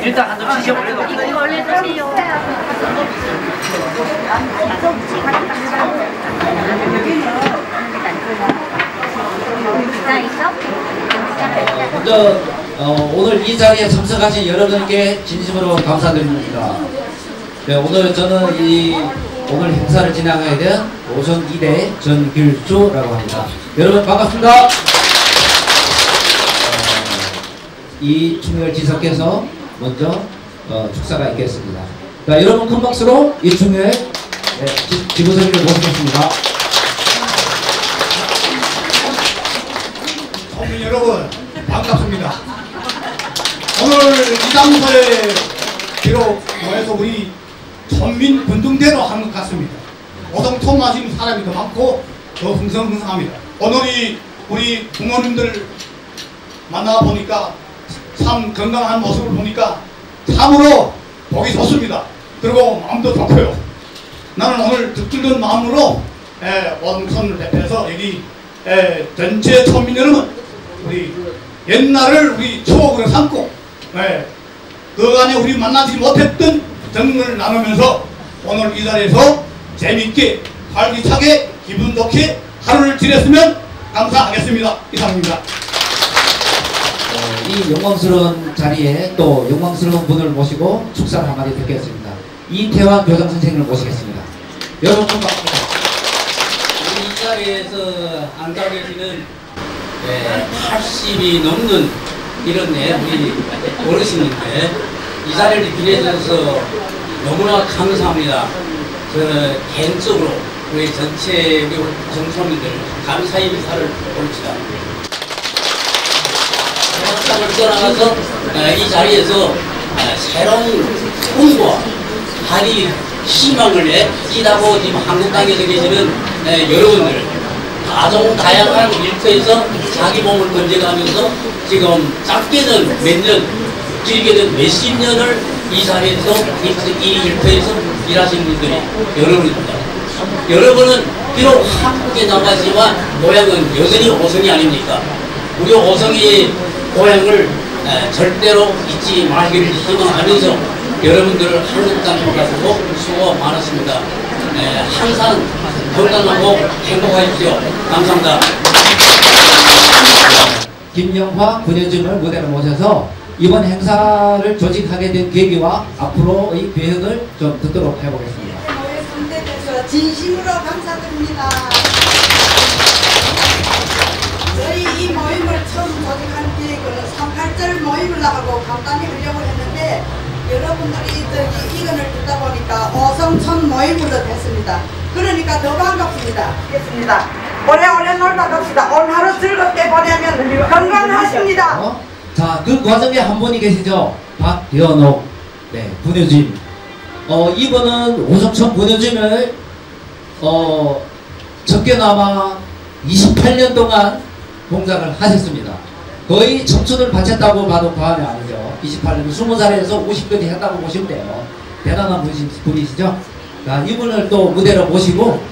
일단 한 점씩 시험을 해놓고 이거 원래 드세요. 먼저 오늘 이 자리에 참석하신 여러분께 진심으로 감사드립니다. 네, 오늘 저는 오늘 행사를 진행하게 된 오성 2대 정길수라고 합니다. 여러분 반갑습니다. 이충렬 지사께서 먼저 축사가 있겠습니다. 자, 여러분 큰 박수로 이충렬 지부서기를 모시겠습니다. 국민 여러분 반갑습니다. 오늘 이 장소에 비록 모여서 우리 전민 분등대로 한 것 같습니다. 오성촌 마시는 사람이 더 많고 더 흥성흥성합니다. 오늘이 우리 부모님들 만나보니까 참 건강한 모습을 보니까 참으로 보기 좋습니다. 그리고 마음도 좋고요. 나는 오늘 득들던 마음으로 오성촌을 대표해서 여기 전체 천민 여러분 우리 옛날을 우리 추억으로 삼고 그간에 우리 만나지 못했던 정을 나누면서 오늘 이 자리에서 재미있게 활기차게 기분 좋게 하루를 지냈으면 감사하겠습니다. 이상입니다. 이 영광스러운 자리에 또 영광스러운 분을 모시고 축사를 한마디 듣겠습니다. 이태환 교장 선생님을 모시겠습니다. 여러분 반갑습니다. 이 자리에서 앉아 계시는 80이 넘는 이런 우리 어르신인데 이 자리를 빌려주셔서 너무나 감사합니다. 저는 개인적으로 우리 전체 우리 정서민들 감사의 인사를 올립니다. 세상을 떠나가서 이 자리에서 새로운 꿈과 다리 희망을 띠다고 지금 한국 땅에서 계시는 여러분들 다종다양한 일터에서 자기 몸을 건져가면서 지금 짧게는 몇 년, 길게는 몇십 년을 이 자리에서 이 일터에서 일하신 분들이 여러분입니다. 여러분은 비록 한국에 나가지만 모양은 여전히 오성이 아닙니까? 우리 오성이 고향을 절대로 잊지 말기를 희망하면서 여러분들을 한국 땅으로 가서 수고 많았습니다. 항상 건강하고 행복하십시오. 감사합니다. 김영화 군현증을 무대로 모셔서 이번 행사를 조직하게 된 계기와 앞으로의 계획을 좀 듣도록 해보겠습니다. 선대표서 진심으로 감사드립니다. 저희 이 모임을 처음 조직한 계획은 3.8절 모임을 하고 간단히 하려고 했는데 여러분들이 이견을 듣다 보니까 오성촌 모임으로 됐습니다. 그러니까 더 반갑습니다. 알겠습니다. 오래오래 놀다 갑시다. 오늘 하루 즐겁게 보내면 건강하십니다. 자, 그 과정에 한 분이 계시죠? 박대현옥 분여주임. 이분은 오성촌 분여주임을 적게나마 28년 동안 공작을 하셨습니다. 거의 청춘을 바쳤다고 봐도 과언이 아니죠. 28년, 20살에서 50까지 했다고 보시면 돼요. 대단한 분이시죠? 자, 이분을 또 무대로 모시고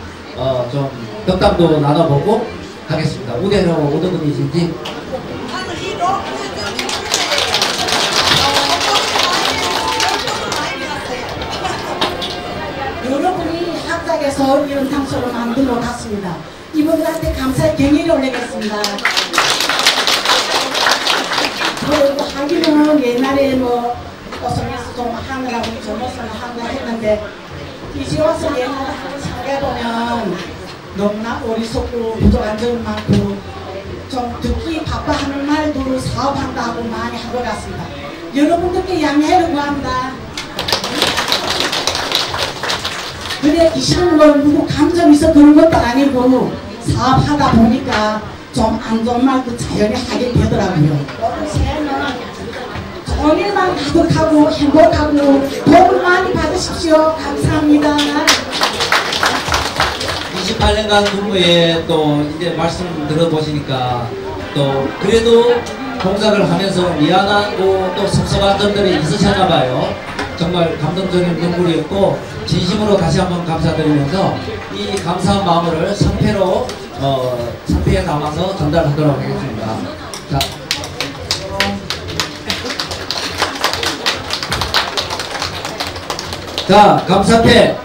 좀 덕담도 나눠보고 하겠습니다. 무대로 어떤 분이신지. 여러분이 합작해서 이런 장소로 만들어 놨습니다. 이분들한테 감사의 경의를 올리겠습니다. 하기는 옛날에 오성에서 좀 하느라고 점호선을 하느라 했는데 이제 와서 옛날에 하는 생각해보면 너무나 어리석고 부족한 점이 많고 좀 듣기 바빠하는 말도 사업한다고 많이 한 것 같습니다. 여러분들께 양해를 구합니다. 근데 이 시는 건 누구 감정이 있어 그런 것도 아니고 사업하다 보니까 좀 안 좋은 말도 자연히 하게 되더라고요. 새는 건일만 가득하고 행복하고 복을 많이 받으십시오. 감사합니다. 28년간 근무에 또 이제 말씀 들어보시니까 또 그래도 동작을 하면서 미안하고 또 섭섭한 점들이 있으셨나 봐요. 정말 감동적인 눈물이었고 진심으로 다시 한번 감사드리면서 이 감사한 마음을 상패로 상패에 담아서 전달하도록 하겠습니다. 자. 자, 감사패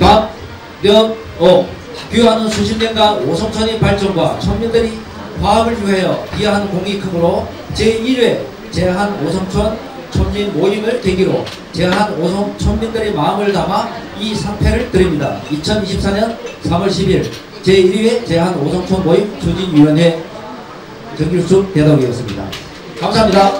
박대현옥. 귀화하는 수십 년간 오성촌의 발전과 청년들이 화합을 위하여 기여하는 공익금으로 제1회 제한 오성촌 촌민 모임을 계기로 제한 오성 촌민들의 마음을 담아 이 상패를 드립니다. 2024년 3월 10일 제1회 제한 오성촌 모임 추진위원회 정길수 대독이었습니다. 감사합니다.